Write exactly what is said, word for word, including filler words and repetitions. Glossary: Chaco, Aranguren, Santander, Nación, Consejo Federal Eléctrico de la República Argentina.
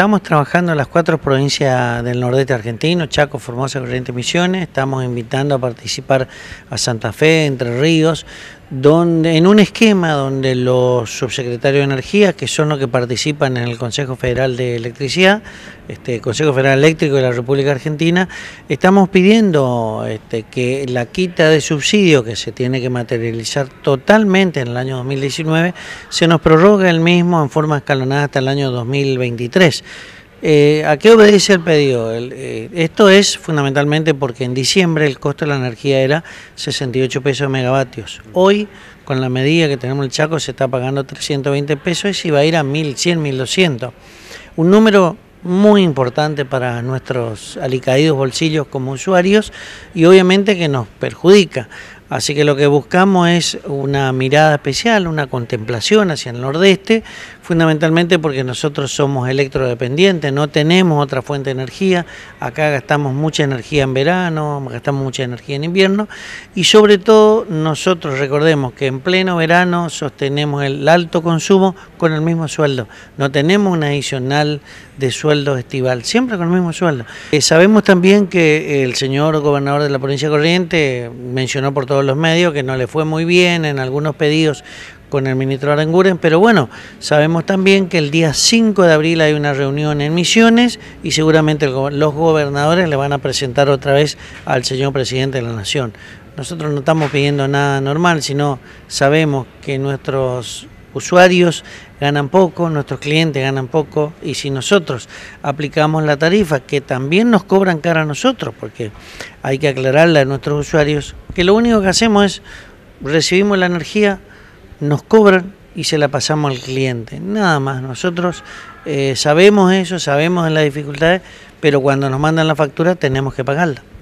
Estamos trabajando en las cuatro provincias del nordeste argentino, Chaco, Formosa, Corrientes, Misiones. Estamos invitando a participar a Santa Fe, Entre Ríos, donde en un esquema donde los subsecretarios de Energía, que son los que participan en el Consejo Federal de Electricidad, este Consejo Federal Eléctrico de la República Argentina, estamos pidiendo este, que la quita de subsidio que se tiene que materializar totalmente en el año dos mil diecinueve, se nos prorrogue el mismo en forma escalonada hasta el año dos mil veintitrés. Eh, ¿A qué obedece el pedido? El, eh, esto es fundamentalmente porque en diciembre el costo de la energía era sesenta y ocho pesos de megavatios. Hoy, con la medida que tenemos el Chaco, se está pagando trescientos veinte pesos y va a ir a mil cien, mil doscientos. Un número muy importante para nuestros alicaídos bolsillos como usuarios y obviamente que nos perjudica. Así que lo que buscamos es una mirada especial, una contemplación hacia el nordeste, fundamentalmente porque nosotros somos electrodependientes, no tenemos otra fuente de energía, acá gastamos mucha energía en verano, gastamos mucha energía en invierno y sobre todo nosotros recordemos que en pleno verano sostenemos el alto consumo con el mismo sueldo, no tenemos un adicional de sueldo estival, siempre con el mismo sueldo. Eh, sabemos también que el señor gobernador de la provincia de Corrientes mencionó por todo los medios que no le fue muy bien en algunos pedidos con el ministro Aranguren, pero bueno, sabemos también que el día cinco de abril hay una reunión en Misiones y seguramente los gobernadores le van a presentar otra vez al señor presidente de la Nación. Nosotros no estamos pidiendo nada normal, sino sabemos que nuestros usuarios ganan poco, nuestros clientes ganan poco y si nosotros aplicamos la tarifa que también nos cobran cara a nosotros, porque hay que aclararle a nuestros usuarios que lo único que hacemos es recibimos la energía, nos cobran y se la pasamos al cliente, nada más. Nosotros eh, sabemos eso, sabemos las dificultades, pero cuando nos mandan la factura tenemos que pagarla.